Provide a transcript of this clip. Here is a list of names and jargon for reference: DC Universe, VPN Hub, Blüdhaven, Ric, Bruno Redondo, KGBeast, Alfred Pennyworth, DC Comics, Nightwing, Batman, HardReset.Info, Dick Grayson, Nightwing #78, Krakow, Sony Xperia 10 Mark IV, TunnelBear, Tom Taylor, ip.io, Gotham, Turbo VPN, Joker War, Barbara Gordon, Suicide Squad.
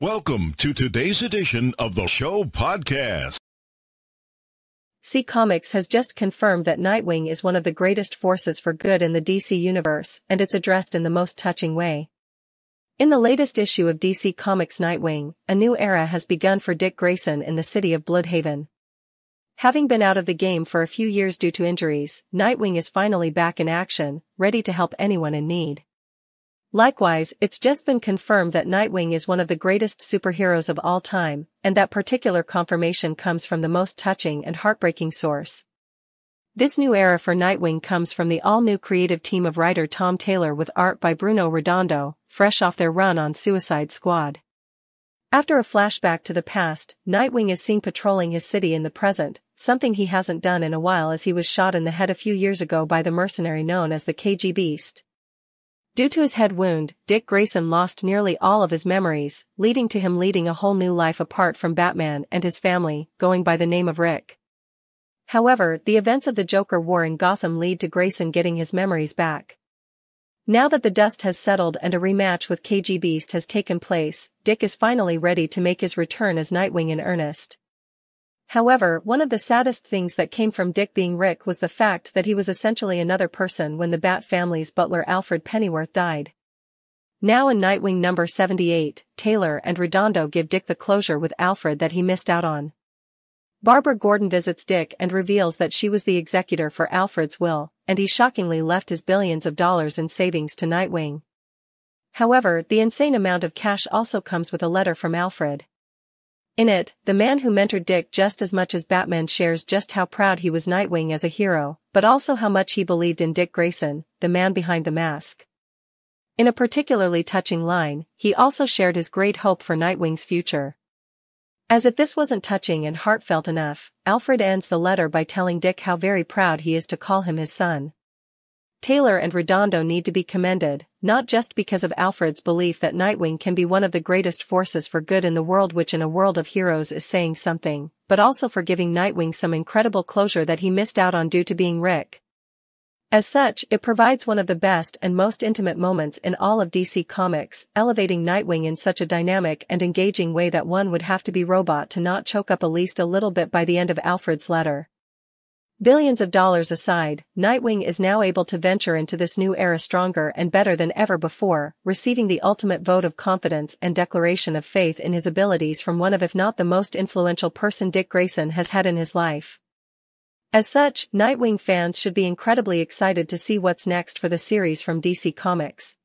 Welcome to today's edition of the show podcast. DC Comics has just confirmed that Nightwing is one of the greatest forces for good in the DC universe, and it's addressed in the most touching way. In the latest issue of DC Comics Nightwing, a new era has begun for Dick Grayson in the city of Blüdhaven. Having been out of the game for a few years due to injuries, Nightwing is finally back in action, ready to help anyone in need. Likewise, it's just been confirmed that Nightwing is one of the greatest superheroes of all time, and that particular confirmation comes from the most touching and heartbreaking source. This new era for Nightwing comes from the all-new creative team of writer Tom Taylor with art by Bruno Redondo, fresh off their run on Suicide Squad. After a flashback to the past, Nightwing is seen patrolling his city in the present, something he hasn't done in a while as he was shot in the head a few years ago by the mercenary known as the KGBeast. Due to his head wound, Dick Grayson lost nearly all of his memories, leading to him leading a whole new life apart from Batman and his family, going by the name of Ric. However, the events of the Joker War in Gotham lead to Grayson getting his memories back. Now that the dust has settled and a rematch with KGBeast has taken place, Dick is finally ready to make his return as Nightwing in earnest. However, one of the saddest things that came from Dick being Ric was the fact that he was essentially another person when the Bat family's butler Alfred Pennyworth died. Now in Nightwing #78, Taylor and Redondo give Dick the closure with Alfred that he missed out on. Barbara Gordon visits Dick and reveals that she was the executor for Alfred's will, and he shockingly left his billions of dollars in savings to Nightwing. However, the insane amount of cash also comes with a letter from Alfred. In it, the man who mentored Dick just as much as Batman shares just how proud he was Nightwing as a hero, but also how much he believed in Dick Grayson, the man behind the mask. In a particularly touching line, he also shared his great hope for Nightwing's future. As if this wasn't touching and heartfelt enough, Alfred ends the letter by telling Dick how very proud he is to call him his son. Taylor and Redondo need to be commended, not just because of Alfred's belief that Nightwing can be one of the greatest forces for good in the world, which in a world of heroes is saying something, but also for giving Nightwing some incredible closure that he missed out on due to being Ric. As such, it provides one of the best and most intimate moments in all of DC Comics, elevating Nightwing in such a dynamic and engaging way that one would have to be robot to not choke up at least a little bit by the end of Alfred's letter. Billions of dollars aside, Nightwing is now able to venture into this new era stronger and better than ever before, receiving the ultimate vote of confidence and declaration of faith in his abilities from one of, if not the most influential person Dick Grayson has had in his life. As such, Nightwing fans should be incredibly excited to see what's next for the series from DC Comics.